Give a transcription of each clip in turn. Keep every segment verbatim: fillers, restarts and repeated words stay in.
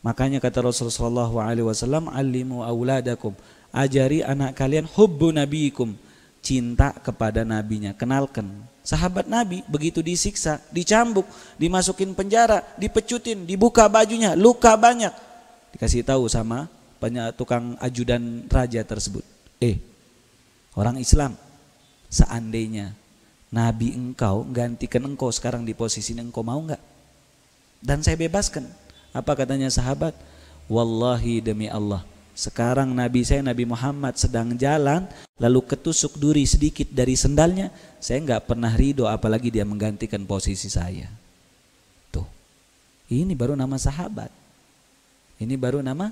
Makanya kata Rasulullah shallallahu alaihi wasallam, alimu auladakum, ajari anak kalian hubbu nabiikum, cinta kepada nabinya, kenalkan. Sahabat Nabi begitu disiksa, dicambuk, dimasukin penjara, dipecutin, dibuka bajunya, luka banyak, dikasih tahu sama tukang ajudan raja tersebut, eh orang Islam, seandainya Nabi engkau gantikan engkau sekarang di posisi engkau, mau nggak? Dan saya bebaskan. Apa katanya sahabat? Wallahi, demi Allah, sekarang Nabi saya, Nabi Muhammad, sedang jalan lalu ketusuk duri sedikit dari sendalnya, saya nggak pernah ridho apalagi dia menggantikan posisi saya. Tuh, ini baru nama sahabat. Ini baru nama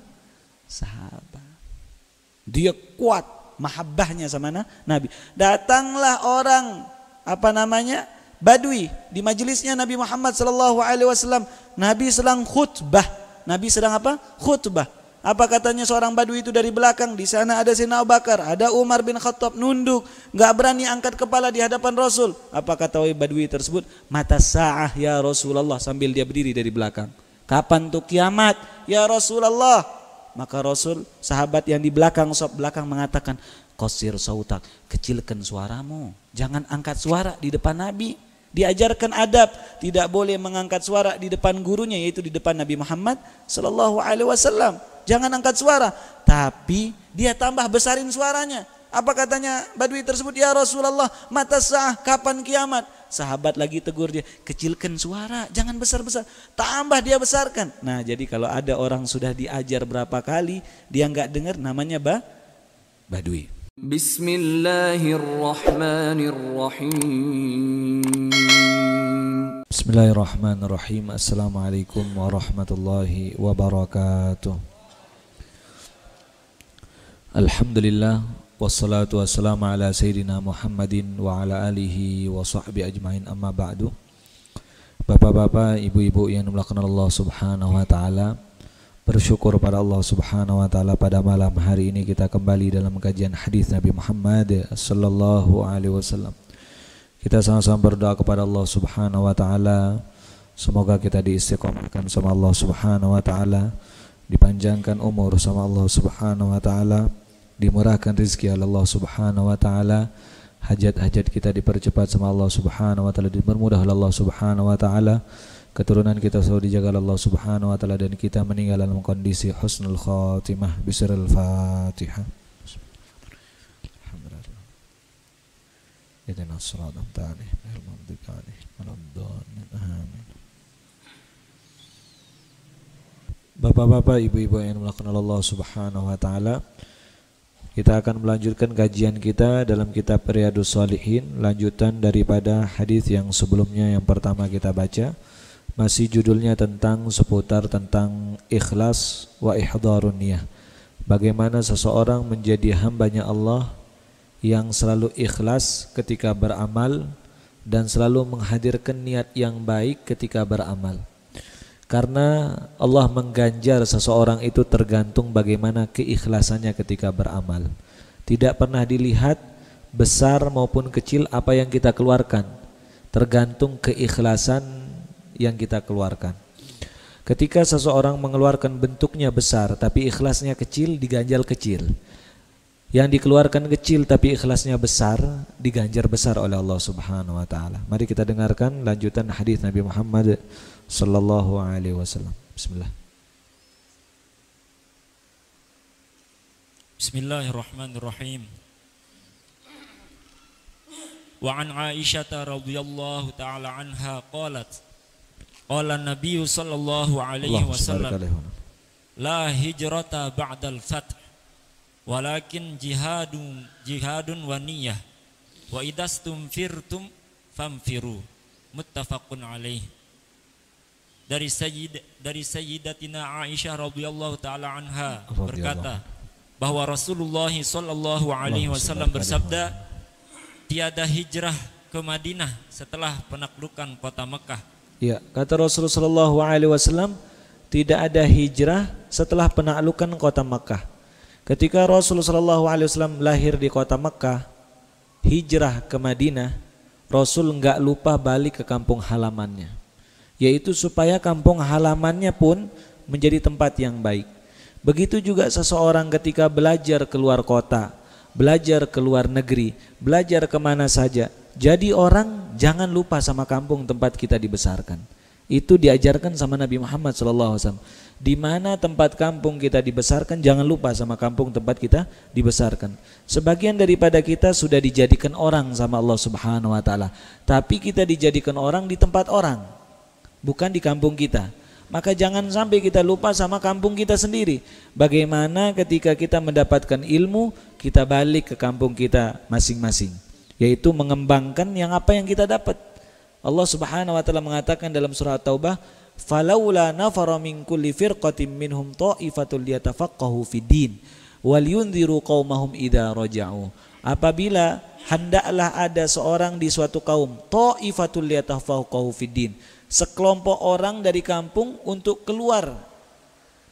sahabat. Dia kuat mahabbahnya sama Nabi. Datanglah orang apa namanya Badui di majelisnya Nabi Muhammad shallallahu alaihi wasallam. Nabi sedang khutbah. Nabi sedang apa? Khutbah. Apa katanya seorang Badui itu dari belakang, di sana ada Sayyidina Abu Bakar, ada Umar bin Khattab, nunduk, nggak berani angkat kepala di hadapan Rasul. Apa kata Badui tersebut? Mata sa'ah ya Rasulullah, sambil dia berdiri dari belakang. Kapan tuh kiamat ya Rasulullah? Maka Rasul, sahabat yang di belakang, sob belakang mengatakan, qasir sautak, kecilkan suaramu, jangan angkat suara di depan Nabi. Diajarkan adab, tidak boleh mengangkat suara di depan gurunya, yaitu di depan Nabi Muhammad Sallallahu Alaihi Wasallam. Jangan angkat suara. Tapi dia tambah besarin suaranya. Apa katanya Badui tersebut? Ya Rasulullah, mata sah, kapan kiamat? Sahabat lagi tegur dia, kecilkan suara, jangan besar-besar. Tambah dia besarkan. Nah, jadi kalau ada orang sudah diajar berapa kali dia nggak dengar, namanya ba? Badui. Bismillahirrahmanirrahim. Bismillahirrahmanirrahim. Assalamualaikum warahmatullahi wabarakatuh. Alhamdulillah, wassalatu wassalamu ala sayyidina Muhammadin wa ala alihi wa sahbihi ajma'in, amma ba'du. Bapak-bapak, ibu-ibu yang dimuliakan Allah subhanahu wa ta'ala, bersyukur pada Allah subhanahu wa ta'ala pada malam hari ini kita kembali dalam kajian hadis Nabi Muhammad sallallahu alaihi wasallam. Kita sama-sama berdoa kepada Allah subhanahu wa ta'ala, semoga kita diistiqomahkan sama Allah subhanahu wa ta'ala, dipanjangkan umur sama Allah subhanahu wa ta'ala, dimurahkan rizki oleh Allah subhanahu wa ta'ala, hajat-hajat kita dipercepat sama Allah subhanahu wa ta'ala, dipermudah oleh Allah subhanahu wa ta'ala, keturunan kita selalu dijaga oleh Allah subhanahu wa ta'ala, dan kita meninggal dalam kondisi husnul khatimah. Bismillahil Fatihah. Bapak-bapak, ibu-ibu yang melakukan Allah subhanahu wa ta'ala, kita akan melanjutkan kajian kita dalam kitab Riyadhus Shalihin, lanjutan daripada hadis yang sebelumnya yang pertama kita baca. Masih judulnya tentang seputar tentang ikhlas wa ihdharun niyah, bagaimana seseorang menjadi hambanya Allah yang selalu ikhlas ketika beramal dan selalu menghadirkan niat yang baik ketika beramal. Karena Allah mengganjar seseorang itu tergantung bagaimana keikhlasannya ketika beramal. Tidak pernah dilihat besar maupun kecil apa yang kita keluarkan, tergantung keikhlasan yang kita keluarkan. Ketika seseorang mengeluarkan bentuknya besar tapi ikhlasnya kecil, diganjar kecil. Yang dikeluarkan kecil tapi ikhlasnya besar, diganjar besar oleh Allah subhanahu wa ta'ala. Mari kita dengarkan lanjutan hadis Nabi Muhammad sallallahu alaihi wasallam. Bismillah. Bismillahirrahmanirrahim. Wa an Aisyah radhiyallahu ta'ala anha qalat, qala Nabiyyu sallallahu alaihi wasallam, la hijrata ba'dal fath walakin jihadun jihadun wa niyyah wa idastum firtum famfiru, muttafaqun alaihi. Dari Sayyid, dari Sayyidatina Aisyah radhiyallahu taala anha berkata bahwa Rasulullah sallallahu alaihi wasallam bersabda, tiada hijrah ke Madinah setelah penaklukan kota Mekah. Ya, kata Rasulullah sallallahu alaihi wasallam, tidak ada hijrah setelah penaklukan kota Mekah. Ketika Rasulullah sallallahu alaihi wasallam lahir di kota Mekah, hijrah ke Madinah, Rasul enggak lupa balik ke kampung halamannya, yaitu supaya kampung halamannya pun menjadi tempat yang baik. Begitu juga seseorang ketika belajar keluar kota, belajar keluar negeri, belajar kemana saja. Jadi orang jangan lupa sama kampung tempat kita dibesarkan. Itu diajarkan sama Nabi Muhammad shallallahu alaihi wasallam. Di mana tempat kampung kita dibesarkan, jangan lupa sama kampung tempat kita dibesarkan. Sebagian daripada kita sudah dijadikan orang sama Allah Subhanahu Wa Taala, tapi kita dijadikan orang di tempat orang, bukan di kampung kita. Maka jangan sampai kita lupa sama kampung kita sendiri. Bagaimana ketika kita mendapatkan ilmu, kita balik ke kampung kita masing-masing, yaitu mengembangkan yang apa yang kita dapat. Allah Subhanahu Wa Taala mengatakan dalam surah Taubah, "Falaula nafara min kulli firqatin minhum ta'ifatul liyatafaqahu fid-din wal yunziru qaumahum idza raja'u." Apabila hendaklah ada seorang di suatu kaum, ta'ifatul liyatafaqahu fid-din, sekelompok orang dari kampung untuk keluar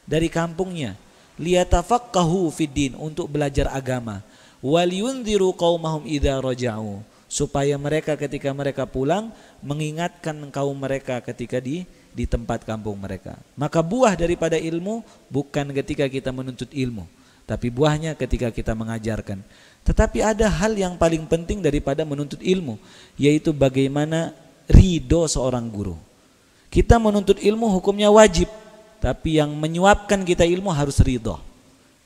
dari kampungnya, liyatafaqahu fid-din, untuk belajar agama, wal yunziru qaumahum idza raja'u, supaya mereka ketika mereka pulang mengingatkan kaum mereka ketika di di tempat kampung mereka. Maka buah daripada ilmu bukan ketika kita menuntut ilmu, tapi buahnya ketika kita mengajarkan. Tetapi ada hal yang paling penting daripada menuntut ilmu, yaitu bagaimana ridho seorang guru. Kita menuntut ilmu hukumnya wajib, tapi yang menyuapkan kita ilmu harus ridho.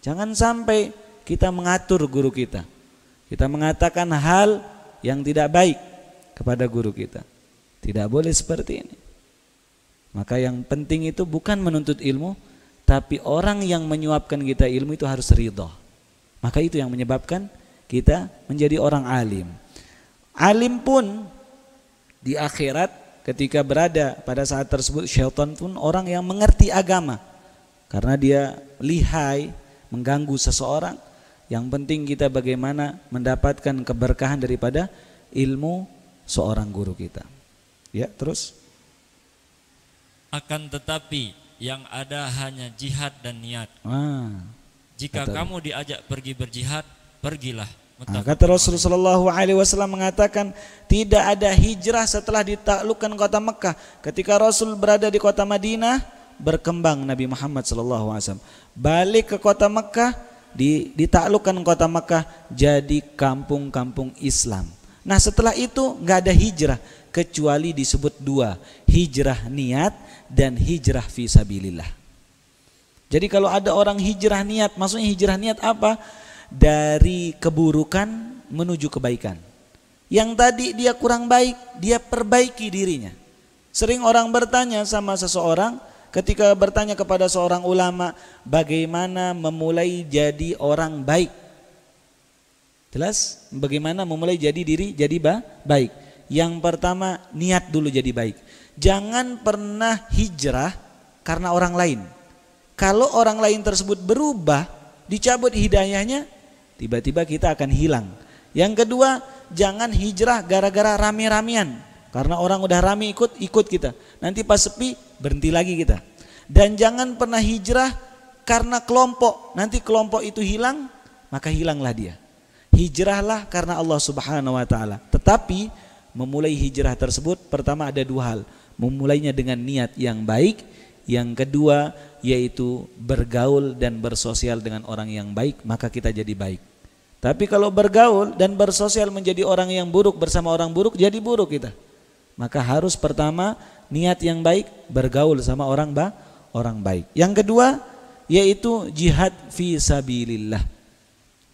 Jangan sampai kita mengatur guru kita, kita mengatakan hal yang tidak baik kepada guru kita. Tidak boleh seperti ini. Maka yang penting itu bukan menuntut ilmu, tapi orang yang menyuapkan kita ilmu itu harus ridho. Maka itu yang menyebabkan kita menjadi orang alim. Alim pun di akhirat ketika berada pada saat tersebut, syaitan pun orang yang mengerti agama, karena dia lihai mengganggu seseorang. Yang penting kita bagaimana mendapatkan keberkahan daripada ilmu seorang guru kita. Ya, terus. Akan tetapi yang ada hanya jihad dan niat. Ah, jika kata, kamu diajak pergi berjihad, pergilah. Nah, kata Rasulullah shallallahu alaihi wasallam mengatakan, tidak ada hijrah setelah ditaklukkan kota Mekah. Ketika Rasul berada di kota Madinah, berkembang Nabi Muhammad shallallahu alaihi wasallam. Balik ke kota Mekah, ditaklukkan kota Mekah, jadi kampung-kampung Islam. Nah, setelah itu nggak ada hijrah, kecuali disebut dua, hijrah niat dan hijrah fisabilillah. Jadi kalau ada orang hijrah niat, maksudnya hijrah niat apa? Dari keburukan menuju kebaikan. Yang tadi dia kurang baik, dia perbaiki dirinya. Sering orang bertanya sama seseorang, ketika bertanya kepada seorang ulama, bagaimana memulai jadi orang baik? Jelas? Bagaimana memulai jadi diri jadi baik? Yang pertama, niat dulu jadi baik. Jangan pernah hijrah karena orang lain. Kalau orang lain tersebut berubah, dicabut hidayahnya, tiba-tiba kita akan hilang. Yang kedua, jangan hijrah gara-gara rame-ramean, karena orang udah rame ikut-ikut kita, nanti pas sepi berhenti lagi kita. Dan jangan pernah hijrah karena kelompok, nanti kelompok itu hilang, maka hilanglah dia. Hijrahlah karena Allah Subhanahu Wa Taala. Tetapi memulai hijrah tersebut, pertama ada dua hal, memulainya dengan niat yang baik. Yang kedua yaitu bergaul dan bersosial dengan orang yang baik, maka kita jadi baik. Tapi kalau bergaul dan bersosial menjadi orang yang buruk bersama orang buruk, jadi buruk kita. Maka harus pertama niat yang baik, bergaul sama orang ba, orang baik. Yang kedua yaitu jihad fisabilillah.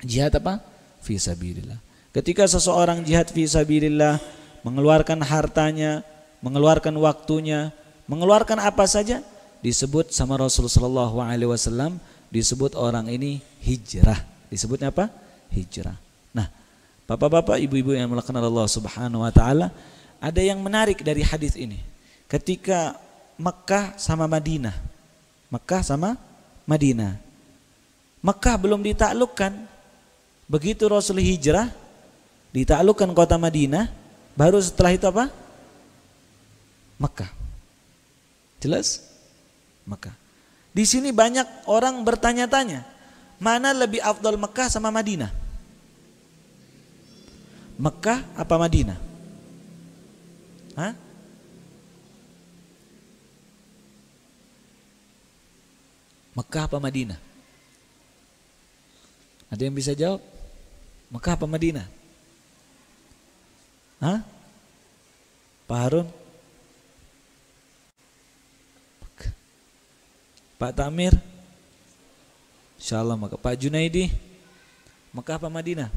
Jihad apa? Fisabilillah. Ketika seseorang jihad fisabilillah, mengeluarkan hartanya, mengeluarkan waktunya, mengeluarkan apa saja, disebut sama Rasul sallallahu alaihi wasallam, disebut orang ini hijrah. Disebutnya apa? Hijrah. Nah, bapak-bapak, ibu-ibu yang melakukan Allah Subhanahu Wa Taala, ada yang menarik dari hadis ini. Ketika Mekah sama Madinah, Mekah sama Madinah, Mekah belum ditaklukkan. Begitu Rasul hijrah, ditaklukkan kota Madinah, baru setelah itu apa? Mekah. Jelas? Mekah. Di sini banyak orang bertanya-tanya, mana lebih afdal, Mekah sama Madinah? Mekah apa Madinah? Hah? Mekah apa Madinah? Ada yang bisa jawab? Mekah apa Madinah? Hah? Pak Harun? Pak Tamir? Insyaallah Mekah. Pak Junaidi? Mekah apa Madinah?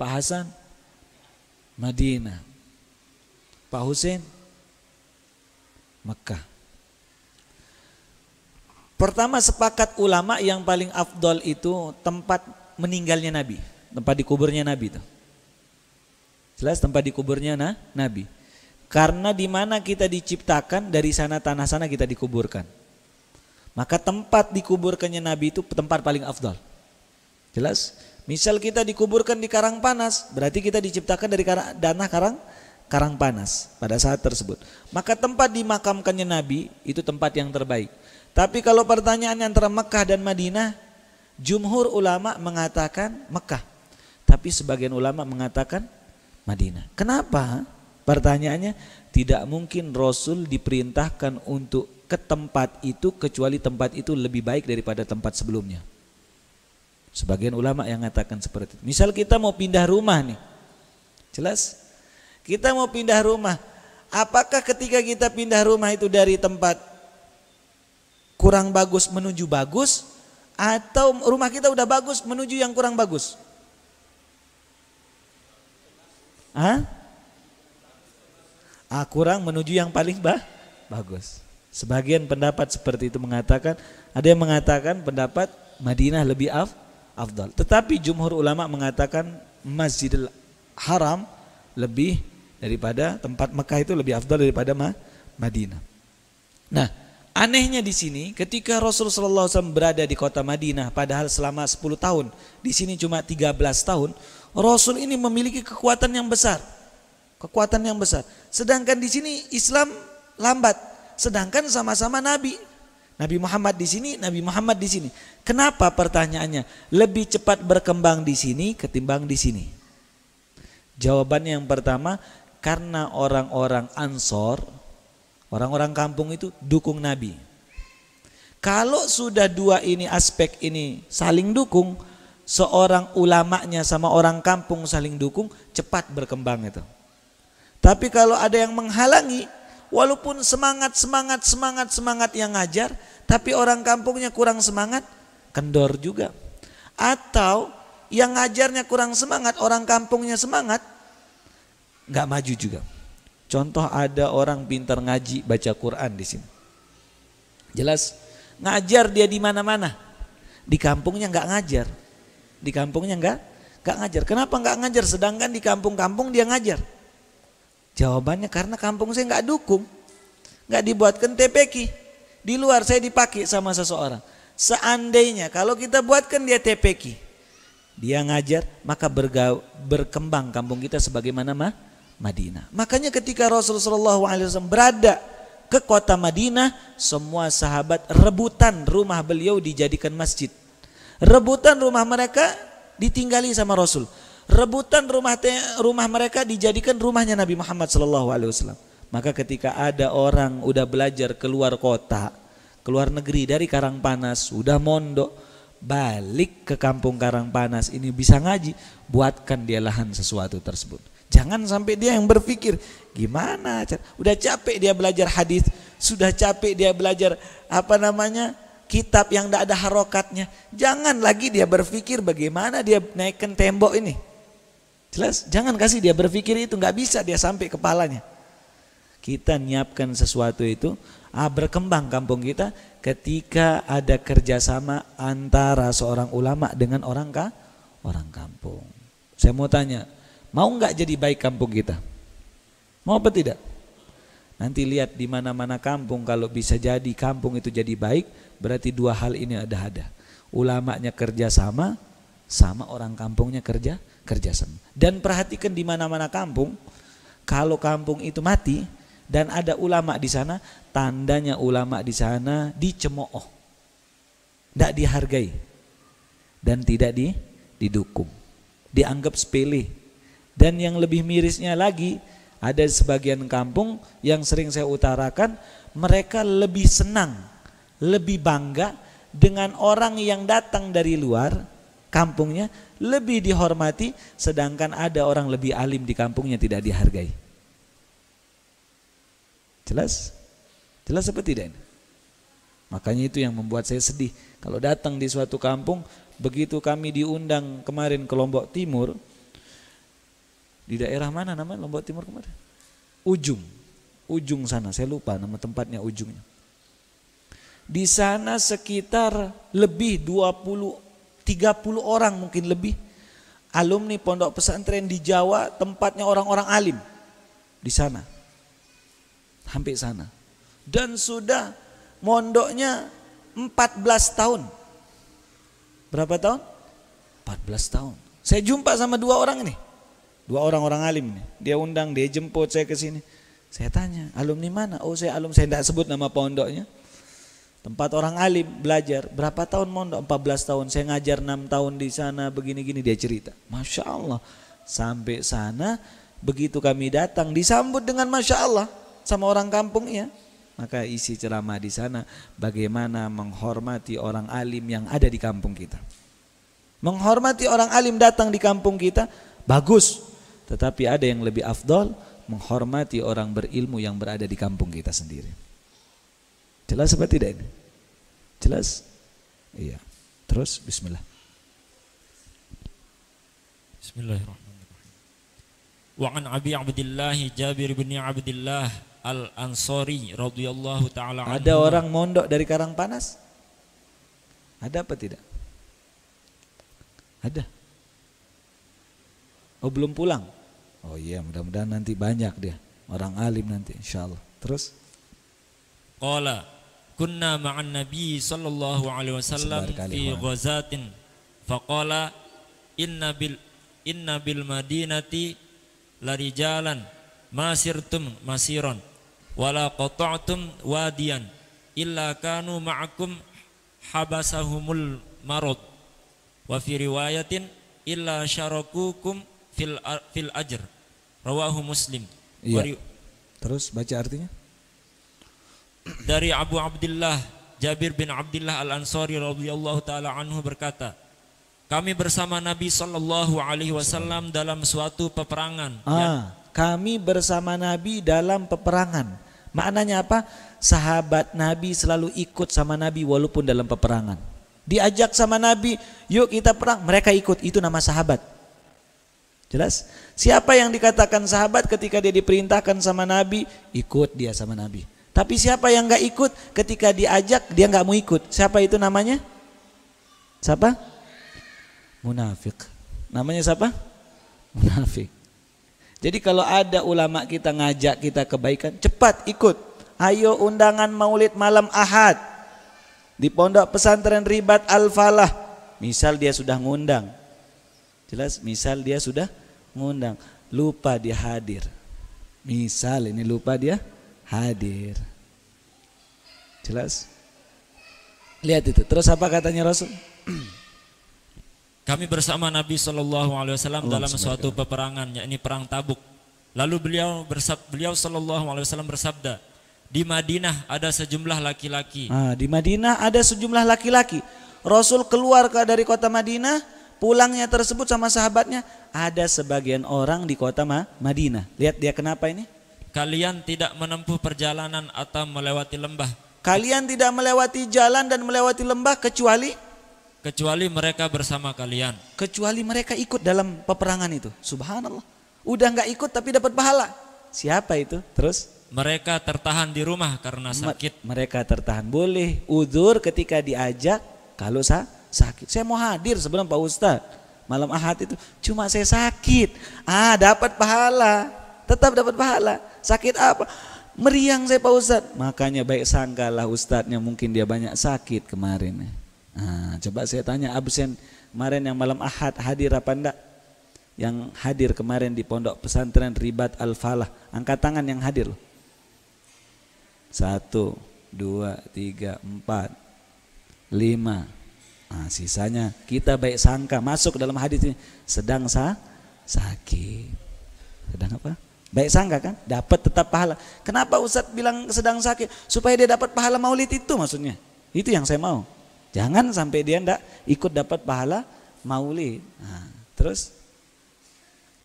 Pak Hasan? Madinah. Pak Husain? Mekah. Pertama sepakat ulama yang paling afdol itu tempat meninggalnya Nabi, tempat dikuburnya Nabi itu. Jelas tempat dikuburnya nah, Nabi. Karena di mana kita diciptakan, dari sana tanah sana kita dikuburkan. Maka tempat dikuburkannya Nabi itu tempat paling afdol. Jelas? Misal kita dikuburkan di Karang Panas, berarti kita diciptakan dari tanah Karang Karang Panas pada saat tersebut. Maka tempat dimakamkannya Nabi itu tempat yang terbaik. Tapi kalau pertanyaannya antara Mekah dan Madinah, jumhur ulama mengatakan Mekah. Tapi sebagian ulama mengatakan Madinah. Kenapa? Pertanyaannya, tidak mungkin Rasul diperintahkan untuk ke tempat itu kecuali tempat itu lebih baik daripada tempat sebelumnya. Sebagian ulama yang mengatakan seperti itu. Misal kita mau pindah rumah nih, jelas? Kita mau pindah rumah. Apakah ketika kita pindah rumah itu dari tempat kurang bagus menuju bagus, atau rumah kita udah bagus menuju yang kurang bagus? Hah? Ah, kurang menuju yang paling bah? bagus. Sebagian pendapat seperti itu mengatakan, ada yang mengatakan pendapat Madinah lebih af. afdal. Tetapi jumhur ulama mengatakan Masjidil Haram lebih daripada tempat Mekah, itu lebih afdal daripada Ma, Madinah. Nah, anehnya di sini ketika Rasulullah shallallahu alaihi wasallam berada di kota Madinah, padahal selama sepuluh tahun, di sini cuma tiga belas tahun, Rasul ini memiliki kekuatan yang besar. Kekuatan yang besar. Sedangkan di sini Islam lambat, sedangkan sama-sama Nabi. Nabi Muhammad di sini, Nabi Muhammad di sini. Kenapa pertanyaannya? Lebih cepat berkembang di sini ketimbang di sini. Jawabannya yang pertama, karena orang-orang Ansor, orang-orang kampung itu dukung Nabi. Kalau sudah dua ini aspek ini saling dukung, seorang ulamanya sama orang kampung saling dukung, cepat berkembang itu. Tapi kalau ada yang menghalangi, walaupun semangat, semangat, semangat, semangat yang ngajar, tapi orang kampungnya kurang semangat, kendor juga. Atau yang ngajarnya kurang semangat, orang kampungnya semangat, nggak maju juga. Contoh, ada orang pintar ngaji, baca Quran di sini. Jelas, ngajar dia di mana-mana, di kampungnya nggak ngajar, di kampungnya nggak, nggak ngajar. Kenapa nggak ngajar? Sedangkan di kampung-kampung dia ngajar. Jawabannya karena kampung saya nggak dukung, nggak dibuatkan T P Q. Di luar saya dipakai sama seseorang. Seandainya kalau kita buatkan dia T P Q, dia ngajar, maka berga, berkembang kampung kita sebagaimana mah Madinah. Makanya ketika Rasulullah shallallahu alaihi wasallam berada ke kota Madinah, semua sahabat rebutan rumah beliau dijadikan masjid. Rebutan rumah mereka ditinggali sama Rasul. Rebutan rumah rumah mereka dijadikan rumahnya Nabi Muhammad shallallahu alaihi wasallam. Maka ketika ada orang udah belajar keluar kota, keluar negeri, dari Karang Panas, udah mondok, balik ke kampung Karang Panas ini bisa ngaji, buatkan dia lahan sesuatu tersebut. Jangan sampai dia yang berpikir gimana, udah capek dia belajar hadis, sudah capek dia belajar apa namanya kitab yang tidak ada harokatnya. Jangan lagi dia berpikir bagaimana dia naikkan tembok ini. Jelas, jangan kasih dia berpikir itu, nggak bisa dia sampai kepalanya. Kita nyiapkan sesuatu itu, ah, berkembang kampung kita ketika ada kerjasama antara seorang ulama dengan orang kah? orang kampung. Saya mau tanya, mau nggak jadi baik kampung kita? Mau apa tidak? Nanti lihat di mana-mana kampung, kalau bisa jadi kampung itu jadi baik, berarti dua hal ini ada-ada. Ulamanya kerja sama, sama orang kampungnya kerja kerja sama. Dan perhatikan di mana-mana kampung, kalau kampung itu mati dan ada ulama di sana, tandanya ulama di sana dicemooh, tidak dihargai dan tidak di, didukung, dianggap sepele. Dan yang lebih mirisnya lagi, ada sebagian kampung yang sering saya utarakan, mereka lebih senang, lebih bangga dengan orang yang datang dari luar kampungnya lebih dihormati, sedangkan ada orang lebih alim di kampungnya tidak dihargai. Jelas? Jelas seperti tidak? Makanya itu yang membuat saya sedih. Kalau datang di suatu kampung, begitu kami diundang kemarin ke Lombok Timur, di daerah mana namanya Lombok Timur kemarin? Ujung, ujung sana, saya lupa nama tempatnya ujungnya. Di sana sekitar lebih dua puluh, tiga puluh orang mungkin lebih alumni pondok pesantren di Jawa, tempatnya orang-orang alim di sana, hampir sana. Dan sudah mondoknya empat belas tahun. Berapa tahun? empat belas tahun. Saya jumpa sama dua orang ini. Dua orang-orang alim ini. Dia undang, dia jemput saya ke sini. Saya tanya, alumni mana? Oh, saya alum, saya tidak sebut nama pondoknya. Tempat orang alim belajar. Berapa tahun mondok? empat belas tahun. Saya ngajar enam tahun di sana, begini-gini, dia cerita. Masya Allah. Sampai sana, begitu kami datang disambut dengan Masya Allah sama orang kampungnya. Maka isi ceramah di sana bagaimana menghormati orang alim yang ada di kampung kita. Menghormati orang alim datang di kampung kita bagus, tetapi ada yang lebih afdol, menghormati orang berilmu yang berada di kampung kita sendiri. Jelas apa tidak ini? Jelas? Iya. Terus bismillah. Bismillahirrahmanirrahim. Wa an Abi Abdillah Jabir bin Abdillah Al-Ansari radhiyallahu taala anhu. Ada orang mondok dari Karang Panas? Ada apa tidak? Ada. Oh, belum pulang. Oh iya, mudah-mudahan nanti banyak dia orang alim nanti insyaallah. Terus qala kunna ma'an nabi sallallahu alaihi wasallam fi ghazatin faqala inna bil inna bil madinati larijalan masirtum masiron wala qata'tum wadiyan illa kanu ma'akum habasahumul marad wa fi riwayatin illa syarakukum fil fil ajr rawahu Muslim. Iya. Terus baca artinya. Dari Abu Abdillah Jabir bin Abdillah Al-Ansari radhiyallahu taala anhu berkata, kami bersama Nabi sallallahu alaihi wasallam dalam suatu peperangan. Ah. Ya? Kami bersama Nabi dalam peperangan. Maknanya apa? Sahabat Nabi selalu ikut sama Nabi walaupun dalam peperangan. Diajak sama Nabi, yuk kita perang, mereka ikut. Itu nama sahabat. Jelas? Siapa yang dikatakan sahabat ketika dia diperintahkan sama Nabi, ikut dia sama Nabi. Tapi siapa yang nggak ikut, ketika diajak dia nggak mau ikut. Siapa itu namanya? Siapa? Munafik. Namanya siapa? Munafik. Jadi kalau ada ulama kita ngajak kita kebaikan, cepat ikut. Ayo undangan maulid malam Ahad di Pondok Pesantren Ribat Al Falah. Misal dia sudah ngundang. Jelas, misal dia sudah ngundang, lupa dia hadir. Misal ini lupa dia hadir. Jelas? Lihat itu. Terus apa katanya Rasul? Kami bersama Nabi Shallallahu Alaihi Wasallam dalam suatu peperangan, yakni Perang Tabuk. Lalu beliau bersab, beliau Shallallahu Alaihi Wasallam bersabda, di Madinah ada sejumlah laki-laki. Ah, di Madinah ada sejumlah laki-laki. Rasul keluar dari kota Madinah, pulangnya tersebut sama sahabatnya, ada sebagian orang di kota Madinah. Lihat dia kenapa ini? Kalian tidak menempuh perjalanan atau melewati lembah. Kalian tidak melewati jalan dan melewati lembah kecuali kecuali mereka bersama kalian. Kecuali mereka ikut dalam peperangan itu. Subhanallah. Udah nggak ikut tapi dapat pahala. Siapa itu? Terus? Mereka tertahan di rumah karena sakit. Mereka tertahan. Boleh uzur ketika diajak kalau saya sakit. Saya mau hadir sebelum Pak Ustadz malam Ahad itu. Cuma saya sakit. Ah, dapat pahala. Tetap dapat pahala. Sakit apa? Meriang saya Pak Ustadz. Makanya baik sangkalah Ustadznya mungkin dia banyak sakit kemarin. Nah, coba saya tanya absen kemarin yang malam Ahad hadir apa enggak? Yang hadir kemarin di Pondok Pesantren Ribat Al Falah, angkat tangan yang hadir loh. Satu, dua, tiga, empat, lima. Nah, sisanya kita baik sangka masuk dalam hadis ini sedang sa sakit. Sedang apa? Baik sangka kan? Dapat tetap pahala. Kenapa Ustadz bilang sedang sakit? Supaya dia dapat pahala maulid itu maksudnya. Itu yang saya mau. Jangan sampai dia tidak ikut dapat pahala maulid. Nah, terus,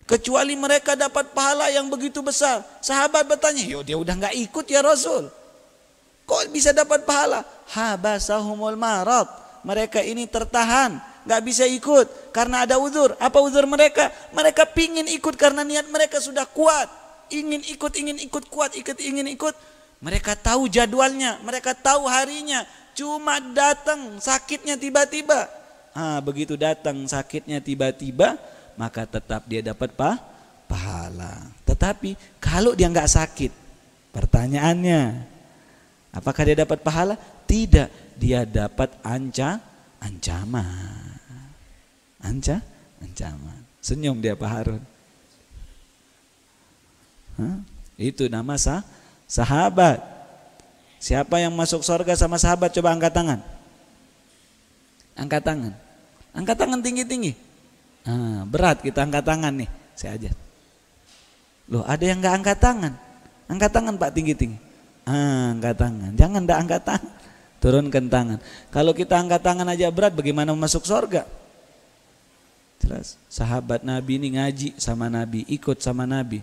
kecuali mereka dapat pahala yang begitu besar. Sahabat bertanya, yo dia udah nggak ikut ya Rasul, kok bisa dapat pahala? Habasahumul marad, mereka ini tertahan, nggak bisa ikut karena ada uzur. Apa uzur mereka? Mereka pingin ikut karena niat mereka sudah kuat, ingin ikut, ingin ikut kuat, ikut ingin ikut. Mereka tahu jadwalnya, mereka tahu harinya, cuma datang sakitnya tiba-tiba. Ah, begitu datang sakitnya tiba-tiba, maka tetap dia dapat pah, pahala. Tetapi kalau dia nggak sakit, pertanyaannya, apakah dia dapat pahala? Tidak, dia dapat anca, ancaman, anca, ancaman. Senyum dia Pak Harun. Hah? Itu nama sah, sahabat. Siapa yang masuk surga sama sahabat? Coba angkat tangan, angkat tangan, angkat tangan tinggi-tinggi. Nah, berat kita angkat tangan nih, saya aja. Loh, ada yang nggak angkat tangan? Angkat tangan Pak tinggi-tinggi. Ah, angkat tangan. Jangan nggak angkat tangan. Turunkan tangan. Kalau kita angkat tangan aja berat, bagaimana masuk surga? Jelas. Sahabat Nabi ini ngaji sama Nabi, ikut sama Nabi.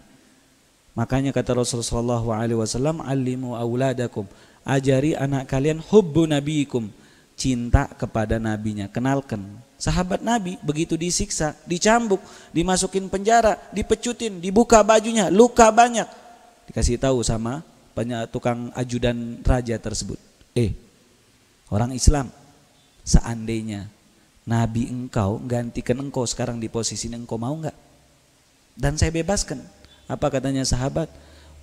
Makanya kata Rasulullah shallallahu alaihi wasallam, alimu auladakum, ajari anak kalian hubbu nabiikum, cinta kepada nabinya. Kenalkan. Sahabat Nabi begitu disiksa, dicambuk, dimasukin penjara, dipecutin, dibuka bajunya, luka banyak, dikasih tahu sama tukang ajudan raja tersebut, eh orang Islam, seandainya Nabi engkau gantikan engkau sekarang di posisi engkau, mau nggak? Dan saya bebaskan. Apa katanya sahabat?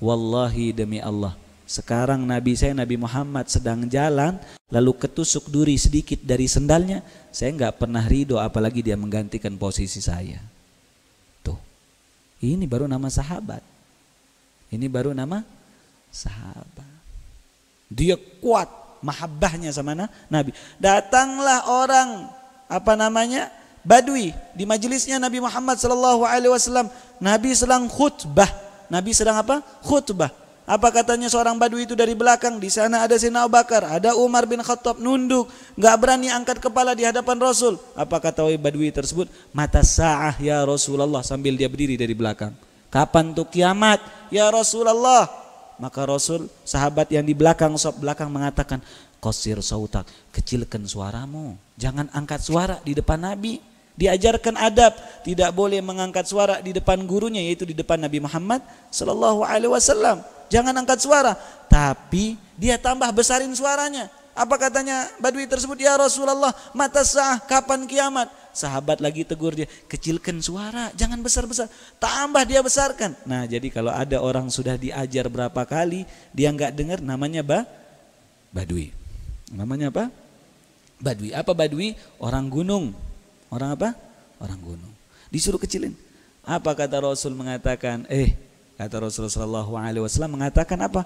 Wallahi, demi Allah, sekarang Nabi saya, Nabi Muhammad, sedang jalan lalu ketusuk duri sedikit dari sendalnya, saya nggak pernah ridho apalagi dia menggantikan posisi saya. Tuh, ini baru nama sahabat, ini baru nama sahabat. Dia kuat mahabbahnya sama Nabi. Datanglah orang apa namanya Badui di majelisnya Nabi Muhammad shallallahu alaihi wasallam. Nabi sedang khutbah, Nabi sedang apa? Khutbah. Apa katanya seorang Badui itu dari belakang? Di sana ada Sayyidina Abu Bakar, ada Umar bin Khattab, nunduk, nggak berani angkat kepala di hadapan Rasul. Apa kata Badui tersebut? Mata sa'ah ya Rasulullah, sambil dia berdiri dari belakang. Kapan tuh kiamat ya Rasulullah? Maka Rasul, sahabat yang di belakang sob belakang mengatakan, qasir sautak, kecilkan suaramu, jangan angkat suara di depan Nabi. Diajarkan adab, tidak boleh mengangkat suara di depan gurunya, yaitu di depan Nabi Muhammad shallallahu alaihi wasallam. Jangan angkat suara. Tapi dia tambah besarin suaranya. Apa katanya Badui tersebut? Ya Rasulullah, mata sah, kapan kiamat? Sahabat lagi tegur dia, kecilkan suara, jangan besar-besar. Tambah dia besarkan. Nah, jadi kalau ada orang sudah diajar berapa kali dia nggak dengar, namanya ba? Badui. Namanya apa? Badui. Apa Badui? Orang gunung. Orang apa? Orang gunung. Disuruh kecilin. Apa kata Rasul mengatakan? Eh Kata Rasulullah shallallahu alaihi wasallam mengatakan apa?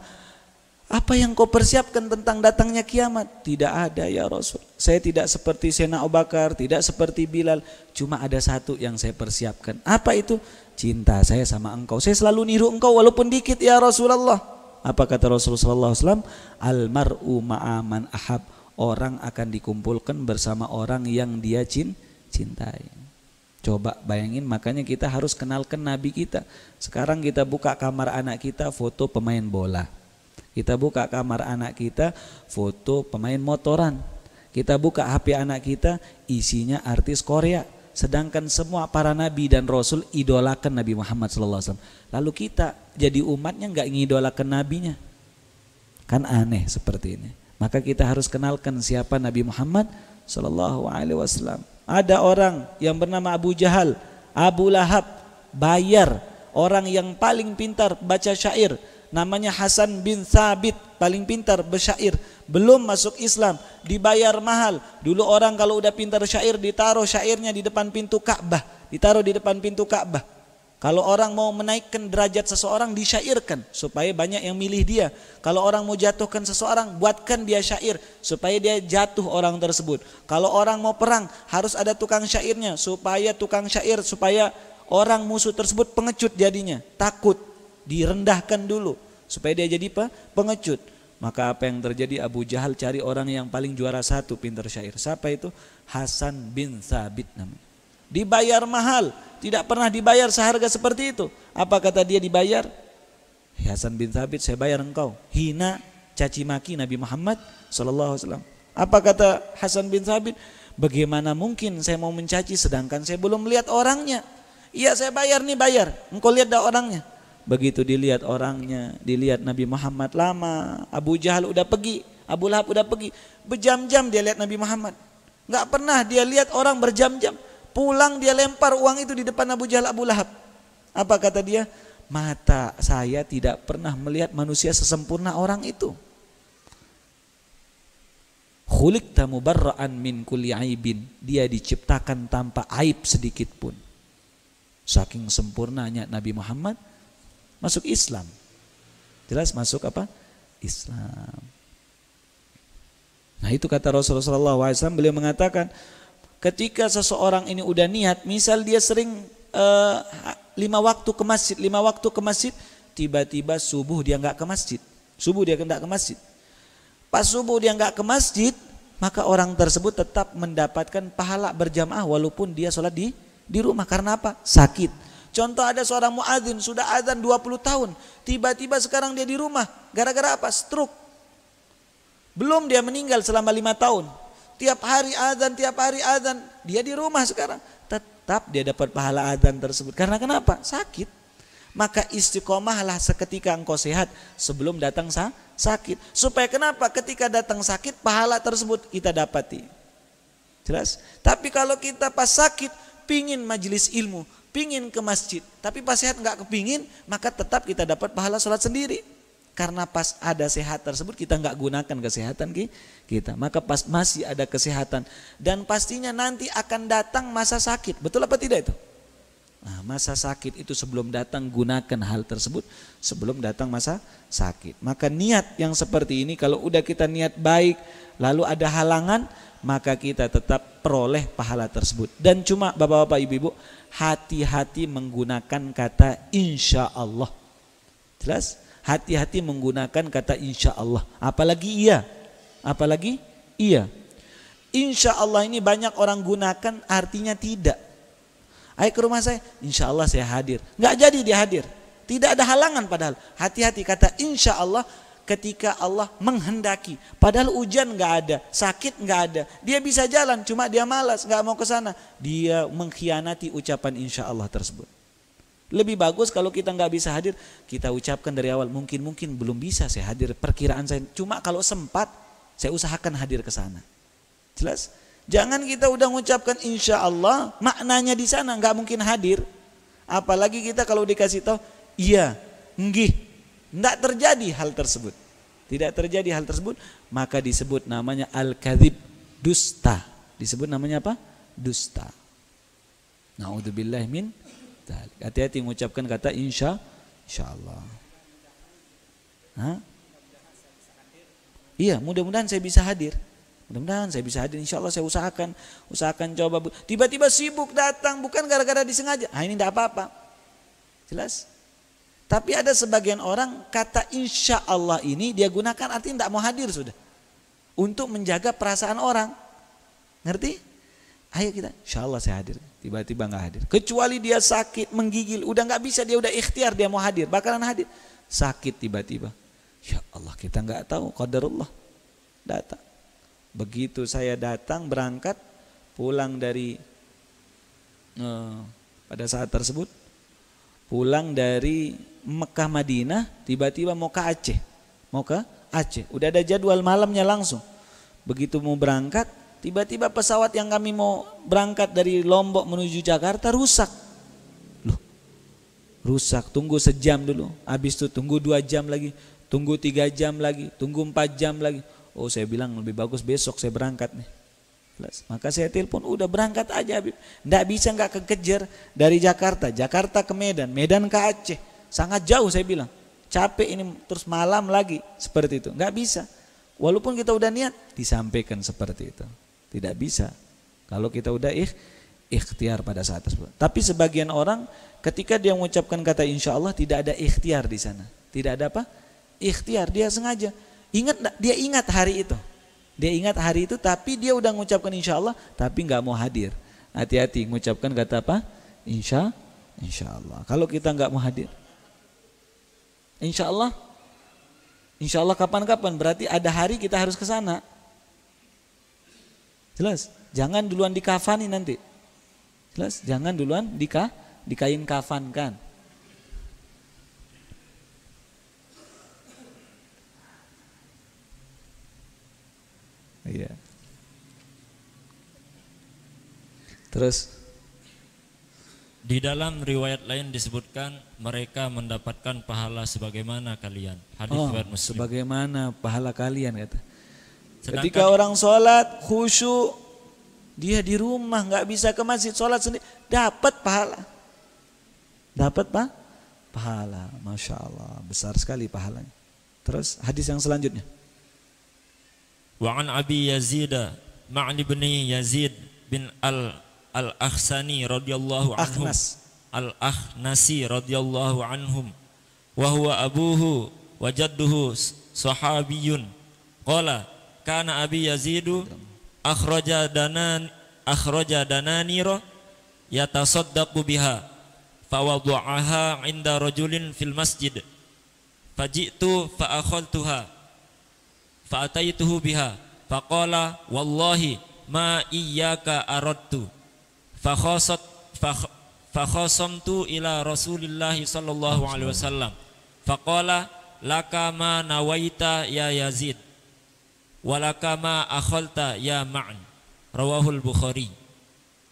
Apa yang kau persiapkan tentang datangnya kiamat? Tidak ada ya Rasul. Saya tidak seperti Sayyidina Abu Bakar, tidak seperti Bilal. Cuma ada satu yang saya persiapkan. Apa itu? Cinta saya sama engkau. Saya selalu niru engkau walaupun dikit ya Rasulullah. Apa kata Rasulullah shallallahu alaihi wasallam? Almar'u ma'aman ahab. Orang akan dikumpulkan bersama orang yang dia cintai. Coba bayangin, makanya kita harus kenalkan Nabi kita. Sekarang kita buka kamar anak kita, foto pemain bola. Kita buka kamar anak kita, foto pemain motoran. Kita buka H P anak kita, isinya artis Korea. Sedangkan semua para Nabi dan Rasul idolakan Nabi Muhammad shallallahu alaihi wasallam. Lalu kita jadi umatnya nggak ngidolakan Nabinya. Kan aneh seperti ini. Maka kita harus kenalkan siapa Nabi Muhammad shallallahu alaihi wasallam. Ada orang yang bernama Abu Jahal, Abu Lahab, bayar, orang yang paling pintar baca syair, namanya Hassan bin Thabit, paling pintar bersyair, belum masuk Islam, dibayar mahal. Dulu orang kalau udah pintar syair ditaruh syairnya di depan pintu Ka'bah, ditaruh di depan pintu Ka'bah. Kalau orang mau menaikkan derajat seseorang disyairkan supaya banyak yang milih dia. Kalau orang mau jatuhkan seseorang buatkan dia syair supaya dia jatuh orang tersebut. Kalau orang mau perang harus ada tukang syairnya supaya tukang syair supaya orang musuh tersebut pengecut jadinya, takut, direndahkan dulu supaya dia jadi apa? Pengecut. Maka apa yang terjadi? Abu Jahal cari orang yang paling juara satu pintar syair. Siapa itu? Hassan bin Thabit namanya. Dibayar mahal, tidak pernah dibayar seharga seperti itu. Apa kata dia dibayar? Hassan bin Thabit, saya bayar engkau. Hina, caci maki Nabi Muhammad sallallahu alaihi wasallam. Apa kata Hassan bin Thabit? Bagaimana mungkin saya mau mencaci sedangkan saya belum melihat orangnya? Iya, saya bayar nih, bayar. Engkau lihat dah orangnya. Begitu dilihat orangnya, dilihat Nabi Muhammad lama, Abu Jahal udah pergi, Abu Lahab udah pergi. Berjam-jam dia lihat Nabi Muhammad. Enggak pernah dia lihat orang berjam-jam. Pulang dia lempar uang itu di depan Abu Jahal, Abu Lahab. Apa kata dia? Mata saya tidak pernah melihat manusia sesempurna orang itu. Khuliqta mubarra'an min kulli aibin. Dia diciptakan tanpa aib sedikit pun. Saking sempurnanya Nabi Muhammad masuk Islam. Jelas masuk apa? Islam. Nah, itu kata Rasulullah shallallahu alaihi wasallam, beliau mengatakan ketika seseorang ini udah niat, misal dia sering eh, lima waktu ke masjid, lima waktu ke masjid, tiba-tiba subuh dia nggak ke masjid, subuh dia nggak ke masjid. Pas subuh dia nggak ke masjid, maka orang tersebut tetap mendapatkan pahala berjamaah walaupun dia sholat di di rumah. Karena apa? Sakit. Contoh, ada seorang muadzin sudah azan dua puluh tahun, tiba-tiba sekarang dia di rumah gara-gara apa? Stroke. Belum dia meninggal selama lima tahun. Tiap hari azan, tiap hari azan, dia di rumah sekarang. Tetap dia dapat pahala azan tersebut. Karena kenapa? Sakit. Maka istiqomahlah seketika engkau sehat sebelum datang sakit. Supaya kenapa? Ketika datang sakit pahala tersebut kita dapati. Jelas? Tapi kalau kita pas sakit pingin majelis ilmu, pingin ke masjid, tapi pas sehat nggak kepingin, maka tetap kita dapat pahala sholat sendiri. Karena pas ada sehat tersebut kita nggak gunakan kesehatan kita, maka pas masih ada kesehatan dan pastinya nanti akan datang masa sakit. Betul apa tidak itu? Nah, masa sakit itu sebelum datang gunakan hal tersebut sebelum datang masa sakit. Maka niat yang seperti ini kalau udah kita niat baik lalu ada halangan, maka kita tetap peroleh pahala tersebut. Dan cuma bapak-bapak, ibu-ibu, hati-hati menggunakan kata insya Allah. Jelas? Hati-hati menggunakan kata insya Allah. Apalagi iya. Apalagi iya. Insya Allah ini banyak orang gunakan artinya tidak. Ayo ke rumah saya, insya Allah saya hadir. Nggak jadi dia hadir. Tidak ada halangan padahal. Hati-hati kata insya Allah ketika Allah menghendaki. Padahal hujan nggak ada, sakit nggak ada, dia bisa jalan, cuma dia malas, nggak mau ke sana. Dia mengkhianati ucapan insya Allah tersebut. Lebih bagus kalau kita nggak bisa hadir, kita ucapkan dari awal, mungkin-mungkin belum bisa saya hadir, perkiraan saya, cuma kalau sempat, saya usahakan hadir ke sana. Jelas? Jangan kita udah mengucapkan insya Allah, maknanya di sana nggak mungkin hadir. Apalagi kita kalau dikasih tahu, iya, nggih, tidak terjadi hal tersebut. Tidak terjadi hal tersebut, maka disebut namanya al-kadhib, dusta. Disebut namanya apa? Dusta. Na'udzubillah min dzalik. Hati-hati mengucapkan kata insya, insyaallah. Hah? Iya, mudah-mudahan saya bisa hadir. Mudah-mudahan saya bisa hadir, insyaallah saya usahakan, usahakan coba. Tiba-tiba sibuk datang bukan gara-gara disengaja. Ah, ini tidak apa-apa. Jelas? Tapi ada sebagian orang kata insya Allah ini dia gunakan artinya tidak mau hadir sudah. Untuk menjaga perasaan orang. Ngerti? Ayo kita, insya Allah saya hadir. Tiba-tiba nggak hadir. Kecuali dia sakit, menggigil, udah nggak bisa, dia udah ikhtiar, dia mau hadir. Bakalan hadir. Sakit tiba-tiba. Ya Allah, kita nggak tahu, qadarullah. Datang. Begitu saya datang, berangkat, pulang dari, eh, pada saat tersebut, pulang dari Mekah Madinah, tiba-tiba mau ke Aceh. Mau ke Aceh. Udah ada jadwal malamnya langsung. Begitu mau berangkat, tiba-tiba pesawat yang kami mau berangkat dari Lombok menuju Jakarta rusak. Loh, rusak. Tunggu sejam dulu. Habis itu tunggu dua jam lagi. Tunggu tiga jam lagi. Tunggu empat jam lagi. Oh, saya bilang lebih bagus besok saya berangkat nih. Maka saya telepon, udah berangkat aja Habib. Nggak bisa, nggak kekejar dari Jakarta, Jakarta ke Medan, Medan ke Aceh, sangat jauh saya bilang. Capek ini, terus malam lagi seperti itu, nggak bisa. Walaupun kita udah niat, disampaikan seperti itu, tidak bisa. Kalau kita udah ikh, ikhtiar pada saat tersebut. Tapi sebagian orang ketika dia mengucapkan kata insya Allah tidak ada ikhtiar di sana, tidak ada apa? Ikhtiar, dia sengaja. Ingat, dia ingat hari itu. Dia ingat hari itu, tapi dia udah mengucapkan insya Allah, tapi nggak mau hadir. Hati-hati, mengucapkan kata apa? Insya, insya Allah. Kalau kita nggak mau hadir, insya Allah, insya Allah kapan-kapan. Berarti ada hari kita harus ke sana. Jelas. Jangan duluan dikafani nanti. Jelas. Jangan duluan dika, dikain kafankan. Iya. Terus di dalam riwayat lain disebutkan mereka mendapatkan pahala sebagaimana kalian. Hadis oh, riwayat Muslim. Sebagaimana pahala kalian kata. Sedangkan ketika orang sholat khusyuk, dia di rumah nggak bisa ke masjid, sholat sendiri, dapat pahala. Dapat pak? Pahala, masya Allah, besar sekali pahalanya. Terus hadis yang selanjutnya. Wa'an Abi Yazid, Ma'an bin Yazid bin Al-Akhsani radhiyallahu anhum, Al-Akhnasi radhiyallahu anhum, wa huwa abuhu wa jadduhu sahabiyun. Qala kana Abi Yazid akhraja danan akhraja dananira yatasaddaqu biha fawadha'aha 'inda rajulin fil masjid faji'tu fa akhadtuha fa'ataituhu biha faqala wallahi ma iyyaka aradtu fakhasat fakhasamtu ila rasulillahi sallallahu alaihi wasallam faqala laka ma nawaita ya Yazid walaka ma akhalta ya Ma'an. Rawahul Bukhari.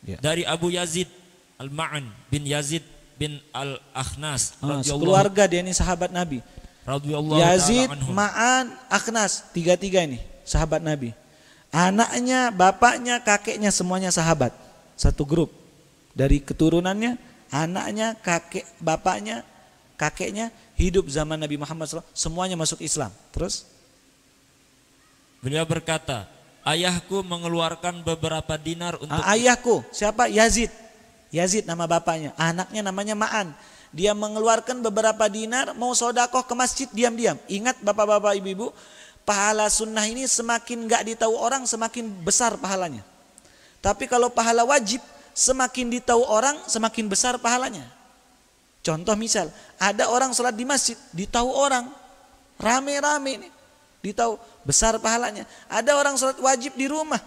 Ya. Dari Abu Yazid Al-Ma'an bin Yazid bin Al-Akhnas ah, keluarga dia ini sahabat Nabi. Yazid, Ma'an, Akhnas, tiga-tiga ini sahabat Nabi. Anaknya, bapaknya, kakeknya semuanya sahabat. Satu grup. Dari keturunannya, anaknya, kakek, bapaknya, kakeknya hidup zaman Nabi Muhammad shallallahu alaihi wasallam, semuanya masuk Islam. Terus beliau berkata, ayahku mengeluarkan beberapa dinar untuk ayahku. Siapa? Yazid. Yazid nama bapaknya. Anaknya namanya Ma'an. Dia mengeluarkan beberapa dinar mau sodakoh ke masjid diam-diam. Ingat bapak-bapak ibu-ibu, pahala sunnah ini semakin gak ditahu orang semakin besar pahalanya. Tapi kalau pahala wajib semakin ditahu orang semakin besar pahalanya. Contoh misal ada orang sholat di masjid, ditahu orang rame-rame nih, ditahu besar pahalanya. Ada orang sholat wajib di rumah,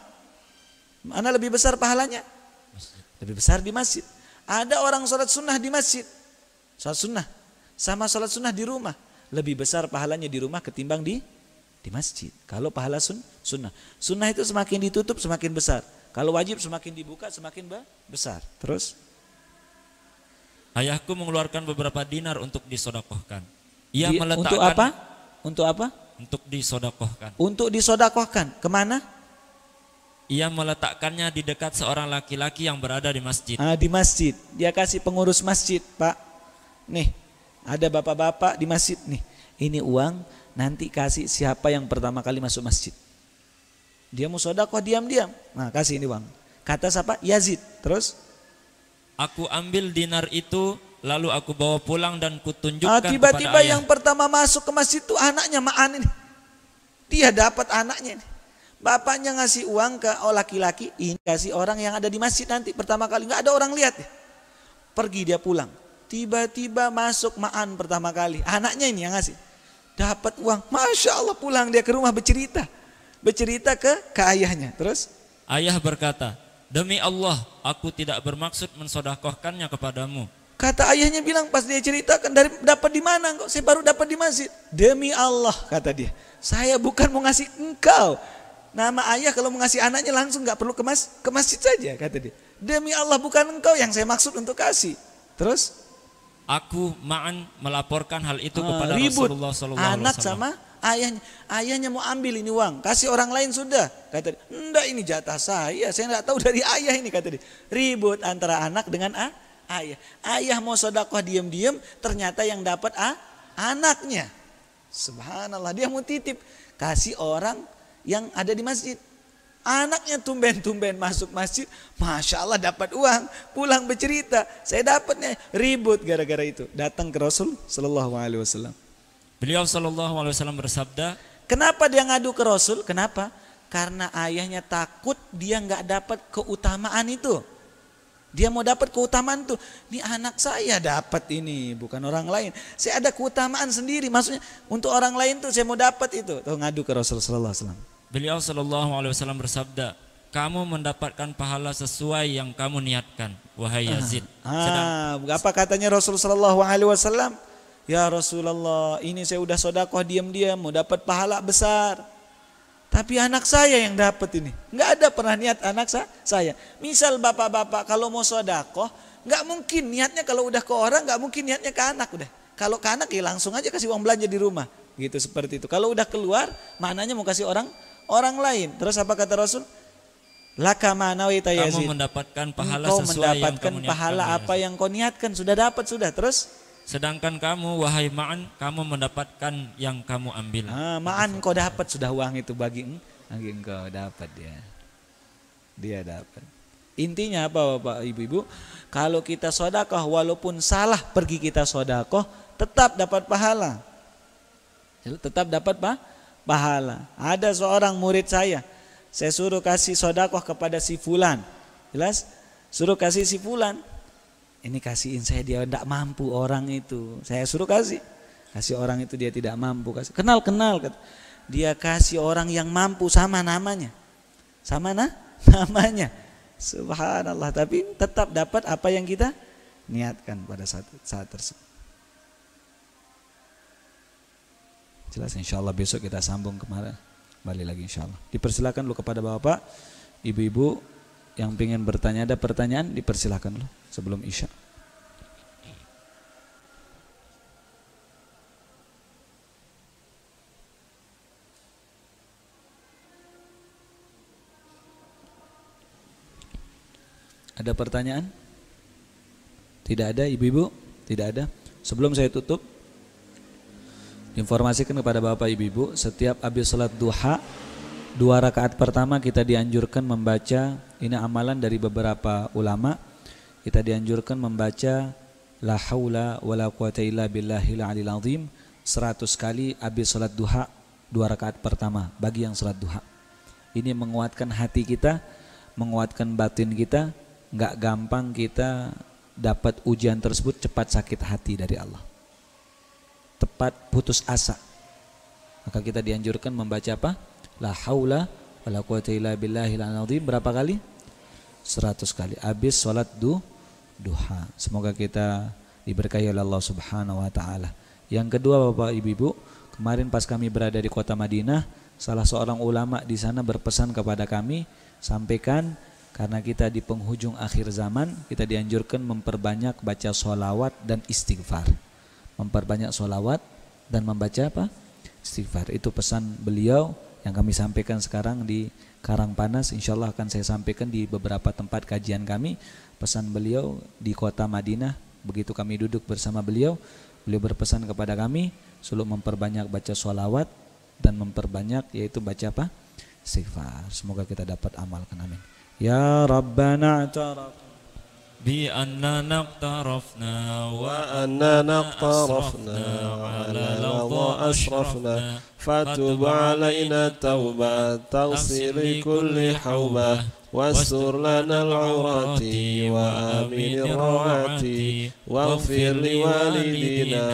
mana lebih besar pahalanya? Lebih besar di masjid. Ada orang sholat sunnah di masjid. Sholat sunnah sama sholat sunnah di rumah lebih besar pahalanya di rumah ketimbang di di masjid. Kalau pahala sun, sunnah sunnah itu semakin ditutup semakin besar. Kalau wajib semakin dibuka semakin besar. Terus ayahku mengeluarkan beberapa dinar untuk disodakohkan. Ia di, meletakkan untuk apa? Untuk apa? Untuk disodakohkan. Untuk disodakohkan kemana? Ia meletakkannya di dekat seorang laki-laki yang berada di masjid. Ah, di masjid dia kasih pengurus masjid pak. Nih, ada bapak-bapak di masjid nih. Ini uang nanti kasih siapa yang pertama kali masuk masjid. Dia mau sodakoh diam-diam. Nah, kasih ini uang. Kata siapa? Yazid. Terus aku ambil dinar itu lalu aku bawa pulang dan kutunjukkan. Tiba-tiba yang pertama masuk ke masjid itu anaknya Ma'an ini. Dia dapat anaknya ini. Bapaknya ngasih uang ke oh, laki-laki, ini kasih orang yang ada di masjid nanti pertama kali. Nggak ada orang lihat. Pergi dia pulang. Tiba-tiba masuk Ma'an pertama kali. Anaknya ini yang ngasih. Dapat uang. Masya Allah pulang dia ke rumah bercerita. Bercerita ke, ke ayahnya. Terus? Ayah berkata, demi Allah aku tidak bermaksud mensodakohkannya kepadamu. Kata ayahnya bilang pas dia ceritakan, dari dapat di mana kok? Saya baru dapat di masjid. Demi Allah kata dia. Saya bukan mau ngasih engkau. Nama ayah kalau mau ngasih anaknya langsung gak perlu ke, mas, ke masjid saja kata dia. Demi Allah bukan engkau yang saya maksud untuk kasih. Terus? Aku Ma'an melaporkan hal itu ah, kepada ribut. Rasulullah shallallahu alaihi wasallam. Anak sama ayahnya, ayahnya mau ambil ini uang, kasih orang lain sudah. Kata dia, enggak ini jatah saya, saya enggak tahu dari ayah ini kata dia. Ribut antara anak dengan ah, ayah. Ayah mau sodakoh diam-diam, ternyata yang dapat ah, anaknya. Subhanallah, dia mau titip, kasih orang yang ada di masjid. Anaknya tumben-tumben masuk masjid, masya Allah dapat uang, pulang bercerita, saya dapatnya. Ribut gara-gara itu. Datang ke Rasul Shallallahu Alaihi Wasallam. Beliau Shallallahu Alaihi Wasallam bersabda, Kenapa dia ngadu ke Rasul? Kenapa? Karena ayahnya takut dia nggak dapat keutamaan itu. Dia mau dapat keutamaan tuh. Ini anak saya dapat ini, bukan orang lain. Saya ada keutamaan sendiri. Maksudnya untuk orang lain tuh saya mau dapat itu. Tuh ngadu ke Rasul sallallahu alaihi wasallam. Beliau sallallahu alaihi wasallam bersabda, "Kamu mendapatkan pahala sesuai yang kamu niatkan, wahai Yazid." Ah, ah, apa katanya Rasul sallallahu alaihi wasallam? "Ya Rasulullah, ini saya udah sedekah diam-diam mau dapat pahala besar. Tapi anak saya yang dapat ini. Enggak ada pernah niat anak saya. Misal bapak-bapak kalau mau sedekah, enggak mungkin niatnya kalau udah ke orang, enggak mungkin niatnya ke anak udah. Kalau ke anak ya langsung aja kasih uang belanja di rumah." Gitu seperti itu. Kalau udah keluar, maknanya mau kasih orang orang lain. Terus apa kata Rasul? Laka ma'nawaita Yazid. Kamu mendapatkan pahala engkau sesuai mendapatkan yang kamu niatkan. Pahala apa yang kau niatkan sudah dapat sudah. Terus sedangkan kamu wahai Ma'an, kamu mendapatkan yang kamu ambil. Ah, Ma'an kau dapat sudah uang itu bagi, bagi engkau dapat dia. Dia dapat. Intinya apa Bapak Ibu-ibu? Kalau kita sedekah walaupun salah pergi kita sedekah tetap dapat pahala. Tetap dapat apa? Pahala. Ada seorang murid saya, saya suruh kasih sedekah kepada si fulan. Jelas? Suruh kasih si fulan. Ini kasihin saya, dia tidak mampu orang itu. Saya suruh kasih, kasih orang itu dia tidak mampu. Kasih. Kenal kenal, dia kasih orang yang mampu sama namanya, sama nah namanya. Subhanallah. Tapi tetap dapat apa yang kita niatkan pada saat saat tersebut. Jelas, insya Allah besok kita sambung kemarin, balik lagi insya Allah. Dipersilakan lu kepada bapak, ibu-ibu yang ingin bertanya, ada pertanyaan dipersilakan lu. Sebelum Isya. Ada pertanyaan? Tidak ada, ibu-ibu? Tidak ada. Sebelum saya tutup, informasikan kepada bapak ibu-ibu, setiap habis salat duha, dua rakaat pertama kita dianjurkan membaca, ini amalan dari beberapa ulama, kita dianjurkan membaca la haula wala quwata illa billahil alil azim seratus kali habis salat duha dua rakaat pertama bagi yang salat duha. Ini menguatkan hati kita, menguatkan batin kita, enggak gampang kita dapat ujian tersebut, cepat sakit hati dari Allah. Tepat putus asa. Maka kita dianjurkan membaca apa? La haula wala quwata illa billahil alil azim berapa kali? seratus kali habis salat duha. Duha. Semoga kita diberkahi oleh Allah Subhanahu wa taala. Yang kedua Bapak Ibu-ibu, kemarin pas kami berada di kota Madinah, salah seorang ulama di sana berpesan kepada kami, sampaikan karena kita di penghujung akhir zaman, kita dianjurkan memperbanyak baca sholawat dan istighfar. Memperbanyak sholawat dan membaca apa? Istighfar. Itu pesan beliau yang kami sampaikan sekarang di Karang Panas, insya Allah akan saya sampaikan di beberapa tempat kajian kami. Pesan beliau di kota Madinah, begitu kami duduk bersama beliau, beliau berpesan kepada kami selalu memperbanyak baca sholawat dan memperbanyak yaitu baca apa? Istighfar. Semoga kita dapat amalkan, amin. Ya Rabbana ta'araf bi anna naqtarafna wa anna naqtarafna ala lawa ashrafna fatub alaina tauba taghfir li kulli hawba wastur lana al-awrati wa amin rawati waghfir li walidina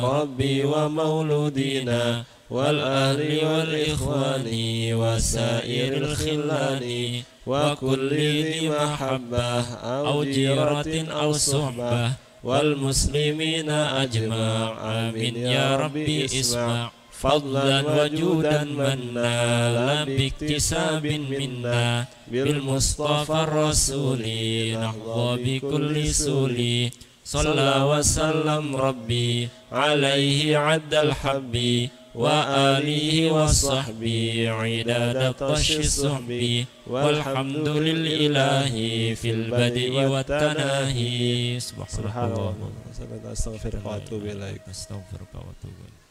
rabbi wa mauludina wal ahli wal ikhwani wa sairil khillani wa kulli mahabbah aw jiratin aw suhbah wal muslimina ajma' amin ya rabbi isma' فضلا وجودا منا لا باكتساب منا بالمصطفى الرسول نحظى بكل سولي صلى وسلم ربي عليه عد الحب وآله وصحبه عداد الطش الصحبي والحمد لله في البدء والتناهي سبحان الله. أستغفرك وأتوب إليك. أستغفرك وأتوب إليك.